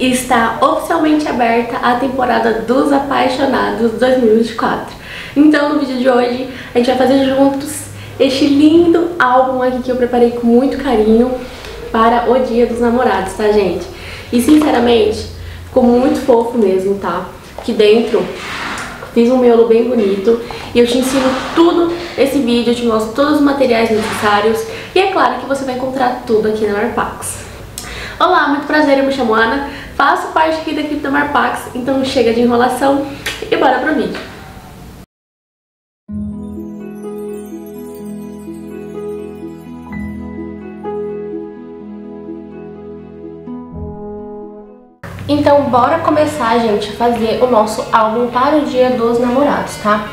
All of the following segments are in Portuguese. está oficialmente aberta a temporada dos Apaixonados 2024. Então no vídeo de hoje a gente vai fazer juntos este lindo álbum aqui que eu preparei com muito carinho para o Dia dos Namorados, tá gente? E sinceramente ficou muito fofo mesmo, tá? Aqui dentro fiz um miolo bem bonito e eu te ensino tudo esse vídeo, eu te mostro todos os materiais necessários e é claro que você vai encontrar tudo aqui na Marpax. Olá, muito prazer, eu me chamo Ana, faço parte aqui da equipe da Marpax, então chega de enrolação e bora pro vídeo. Então bora começar, gente, a fazer o nosso álbum para o Dia dos Namorados, tá?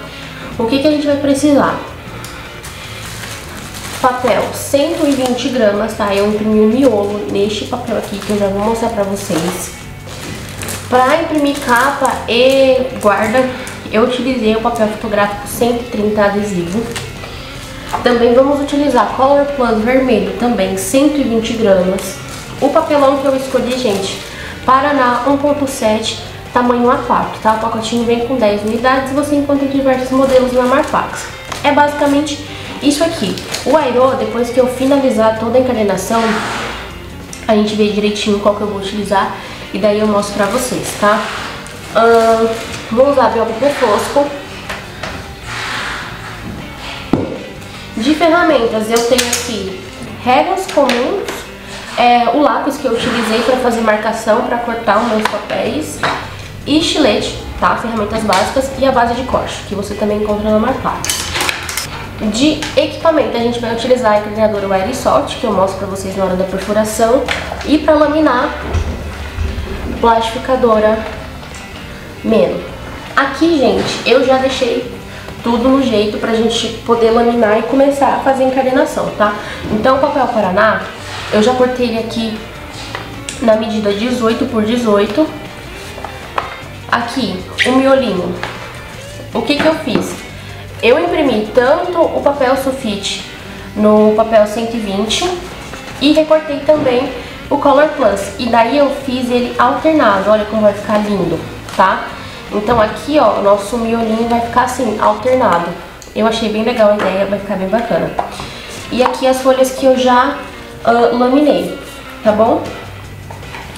O que que a gente vai precisar? Papel 120 gramas, tá? Eu imprimi um miolo neste papel aqui que eu já vou mostrar pra vocês. Pra imprimir capa e guarda, eu utilizei o papel fotográfico 130 adesivo. Também vamos utilizar Color Plus vermelho, também 120 gramas. O papelão que eu escolhi, gente, Paraná 1.7, tamanho A4, tá? O pacotinho vem com 10 unidades e você encontra diversos modelos na Marpax. É basicamente isso aqui. O airô, depois que eu finalizar toda a encadernação, a gente vê direitinho qual que eu vou utilizar e daí eu mostro pra vocês, tá? Vou usar BOPP fosco. De ferramentas, eu tenho aqui réguas comuns, o lápis que eu utilizei para fazer marcação, para cortar os meus papéis, e estilete, tá? Ferramentas básicas e a base de corte, que você também encontra na Marpax. De equipamento, a gente vai utilizar a encadernadora Wire Soft, que eu mostro para vocês na hora da perfuração, e para laminar, plastificadora Meno. Aqui, gente, eu já deixei tudo no jeito pra gente poder laminar e começar a fazer encadernação, tá? Então, o papel Paraná, eu já cortei ele aqui na medida 18 por 18. Aqui, o miolinho. O que que eu fiz? Eu imprimi tanto o papel sulfite no papel 120 e recortei também o Color Plus. E daí eu fiz ele alternado, olha como vai ficar lindo, tá? Então aqui, ó, o nosso miolinho vai ficar assim, alternado. Eu achei bem legal a ideia, vai ficar bem bacana. E aqui as folhas que eu já laminei, tá bom?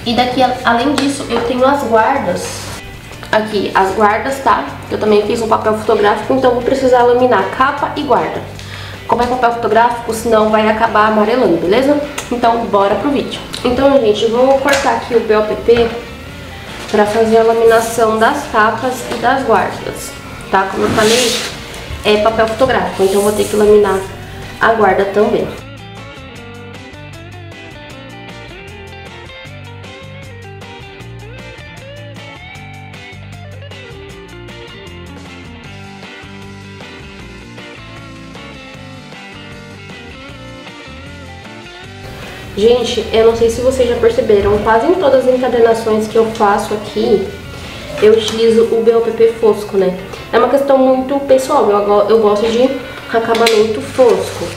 E daqui, além disso, eu tenho as guardas. Aqui, as guardas, tá? Eu também fiz um papel fotográfico, então vou precisar laminar capa e guarda. Como é papel fotográfico, senão vai acabar amarelando, beleza? Então, bora pro vídeo. Então, gente, eu vou cortar aqui o BOPP pra fazer a laminação das capas e das guardas, tá? Como eu falei, é papel fotográfico, então eu vou ter que laminar a guarda também. Gente, eu não sei se vocês já perceberam, quase em todas as encadernações que eu faço aqui, eu utilizo o BOPP fosco, né? É uma questão muito pessoal, eu gosto de acabamento fosco.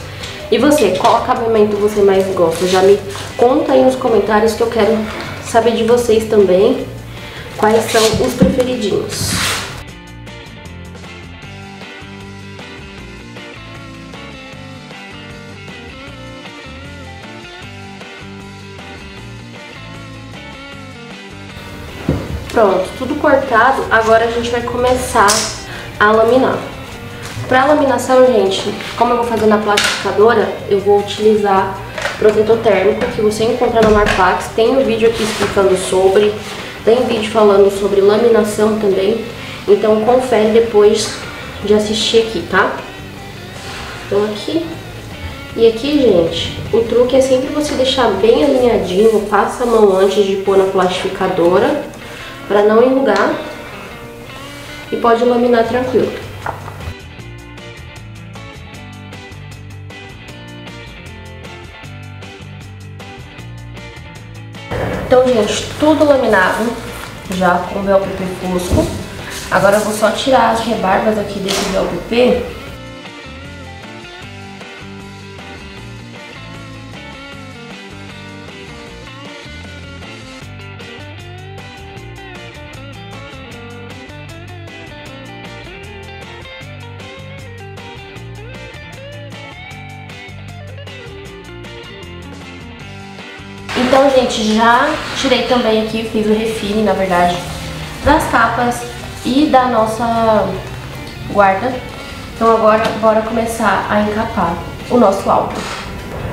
E você, qual acabamento você mais gosta? Já me conta aí nos comentários que eu quero saber de vocês também quais são os preferidinhos. Pronto, tudo cortado, agora a gente vai começar a laminar. Para laminação, gente, como eu vou fazer na plastificadora, eu vou utilizar protetor térmico que você encontra na Marpax. Tem um vídeo aqui explicando sobre, tem vídeo falando sobre laminação também, então confere depois de assistir aqui, tá? Então aqui, e aqui, gente, o truque é sempre você deixar bem alinhadinho, passa a mão antes de pôr na plastificadora, para não enrugar, e pode laminar tranquilo. Então, gente, tudo laminado, já com o BOPP fosco. Agora eu vou só tirar as rebarbas aqui desse BOPP. gente, já tirei também aqui, fiz o refine, na verdade, das capas e da nossa guarda. Então agora bora começar a encapar o nosso álbum.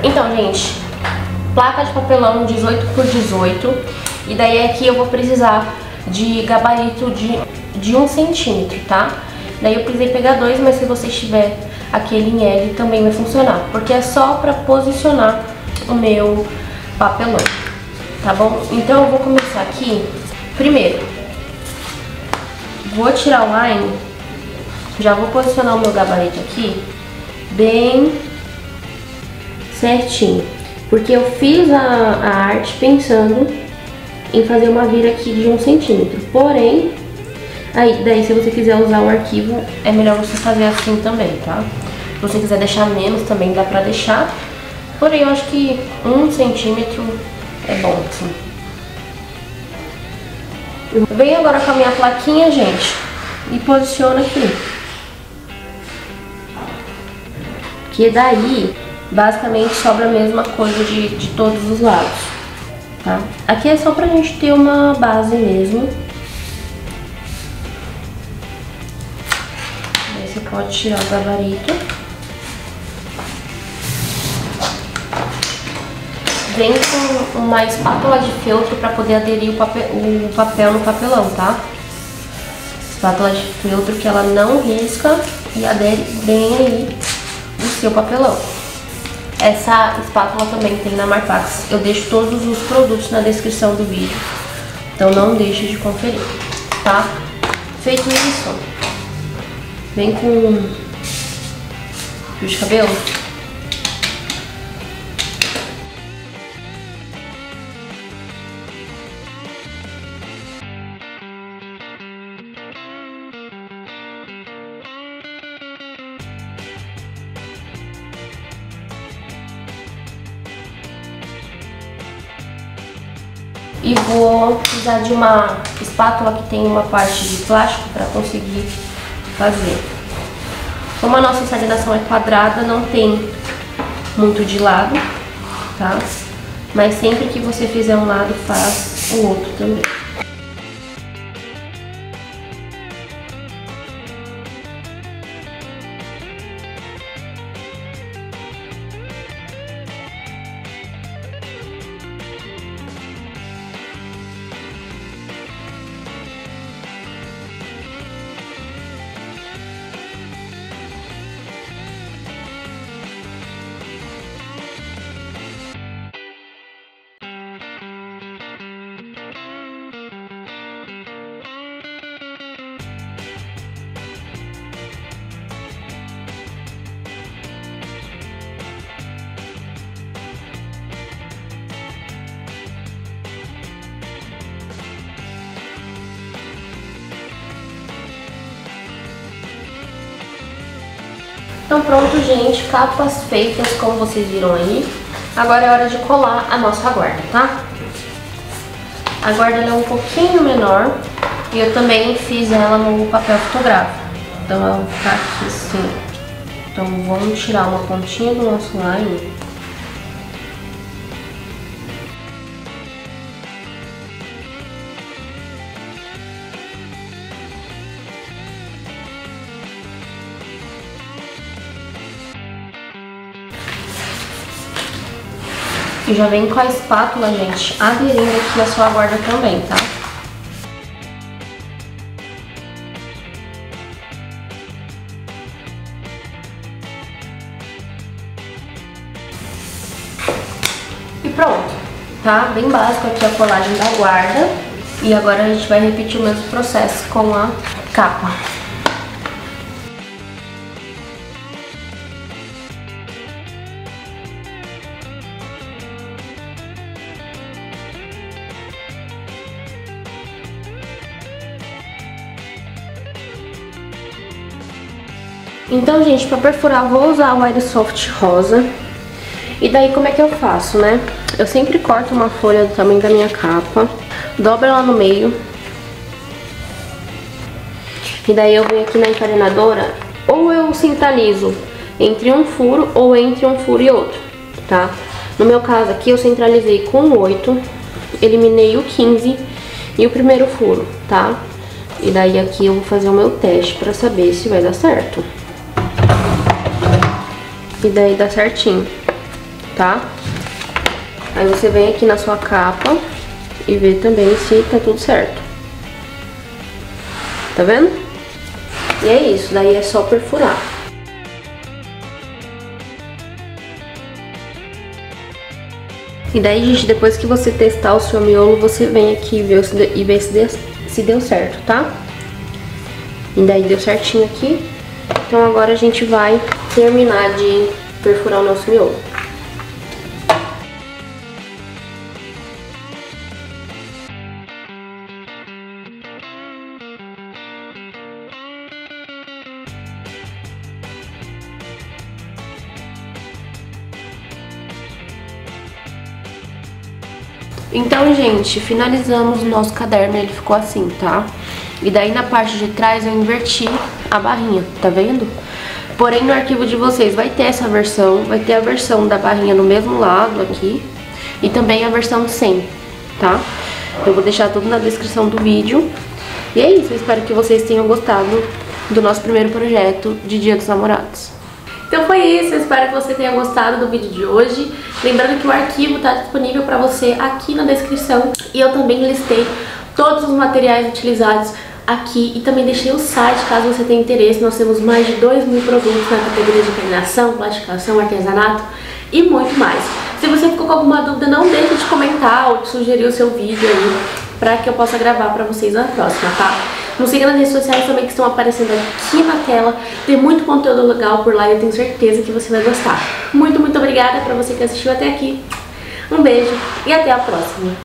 Então, gente, placa de papelão 18x18. E daí aqui eu vou precisar de gabarito de 1 centímetro, tá? Daí eu precisei pegar 2, mas se você tiver aquele em L também vai funcionar, porque é só pra posicionar o meu papelão, tá bom? Então eu vou começar aqui. Primeiro, vou tirar o line, já vou posicionar o meu gabarito aqui bem certinho, porque eu fiz a arte pensando em fazer uma vira aqui de 1 centímetro, porém, aí, daí se você quiser usar o arquivo, é melhor você fazer assim também, tá? Se você quiser deixar menos também dá pra deixar, porém eu acho que 1 centímetro é bom, assim. Eu venho agora com a minha plaquinha, gente, e posiciono aqui. Que daí, basicamente, sobra a mesma coisa de todos os lados, tá? Aqui é só pra gente ter uma base mesmo. Aí você pode tirar o gabarito. Vem com uma espátula de feltro pra poder aderir o papel no papelão, tá? Espátula de feltro que ela não risca e adere bem aí o seu papelão. Essa espátula também tem na Marpax. Eu deixo todos os produtos na descrição do vídeo, então não deixe de conferir, tá? Feito isso, vem com fio de cabelo. E vou precisar de uma espátula que tem uma parte de plástico para conseguir fazer. Como a nossa salidação é quadrada, não tem muito de lado, tá? Mas sempre que você fizer um lado, faz o outro também. Então pronto, gente, capas feitas, como vocês viram aí. Agora é hora de colar a nossa guarda, tá? A guarda ela é um pouquinho menor e eu também fiz ela no papel fotográfico. Então ela vai ficar aqui assim. Então vamos tirar uma pontinha do nosso line. E já vem com a espátula, gente, aderindo aqui a sua guarda também, tá? E pronto, tá? Bem básico aqui a colagem da guarda. E agora a gente vai repetir o mesmo processo com a capa. Então, gente, pra perfurar eu vou usar o Wire Soft rosa. E daí como é que eu faço, né? Eu sempre corto uma folha do tamanho da minha capa, dobro ela no meio. E daí eu venho aqui na encarenadora, ou eu centralizo entre um furo ou entre um furo e outro, tá? No meu caso aqui eu centralizei com 8 eliminei o 15 e o primeiro furo, tá? E daí aqui eu vou fazer o meu teste pra saber se vai dar certo. E daí dá certinho, tá? Aí você vem aqui na sua capa e vê também se tá tudo certo. Tá vendo? E é isso, daí é só perfurar. E daí, gente, depois que você testar o seu miolo, você vem aqui e vê se deu certo, tá? E daí deu certinho aqui. Então agora a gente vai terminar de perfurar o nosso miolo. Então, gente, finalizamos o nosso caderno, ele ficou assim, tá? E daí na parte de trás eu inverti a barrinha, tá vendo? Porém, no arquivo de vocês vai ter essa versão, vai ter a versão da barrinha no mesmo lado aqui e também a versão sem, tá? Eu vou deixar tudo na descrição do vídeo. E é isso, eu espero que vocês tenham gostado do nosso primeiro projeto de Dia dos Namorados. Então foi isso, eu espero que você tenha gostado do vídeo de hoje. Lembrando que o arquivo está disponível para você aqui na descrição. E eu também listei todos os materiais utilizados aqui e também deixei o site caso você tenha interesse. Nós temos mais de 2.000 produtos na categoria de encadernação, plastificação, artesanato e muito mais. Se você ficou com alguma dúvida, não deixe de comentar ou de sugerir o seu vídeo aí para que eu possa gravar para vocês na próxima, tá? Nos siga nas redes sociais também que estão aparecendo aqui na tela. Tem muito conteúdo legal por lá e eu tenho certeza que você vai gostar. Muito, muito obrigada para você que assistiu até aqui. Um beijo e até a próxima.